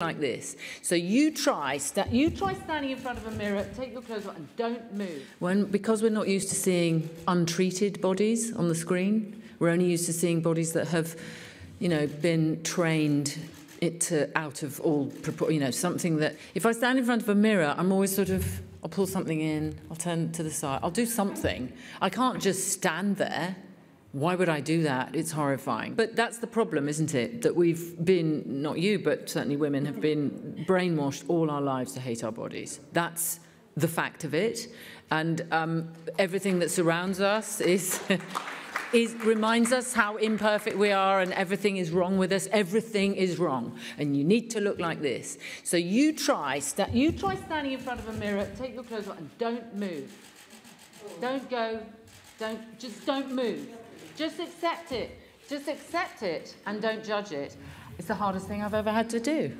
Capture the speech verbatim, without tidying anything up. Like this. So you try you try standing in front of a mirror, take your clothes off and don't move. When, because we're not used to seeing untreated bodies on the screen, we're only used to seeing bodies that have, you know, been trained it to, out of all, you know, something that... If I stand in front of a mirror, I'm always sort of, I'll pull something in, I'll turn to the side, I'll do something. I can't just stand there. Why would I do that? It's horrifying. But that's the problem, isn't it? That we've been, not you, but certainly women, have been brainwashed all our lives to hate our bodies. That's the fact of it. And um, everything that surrounds us is, is, reminds us how imperfect we are and everything is wrong with us. Everything is wrong. And you need to look like this. So you try, sta- you try standing in front of a mirror, take your clothes off and don't move. Don't go, don't, just don't move. Just accept it. Just accept it and don't judge it. It's the hardest thing I've ever had to do.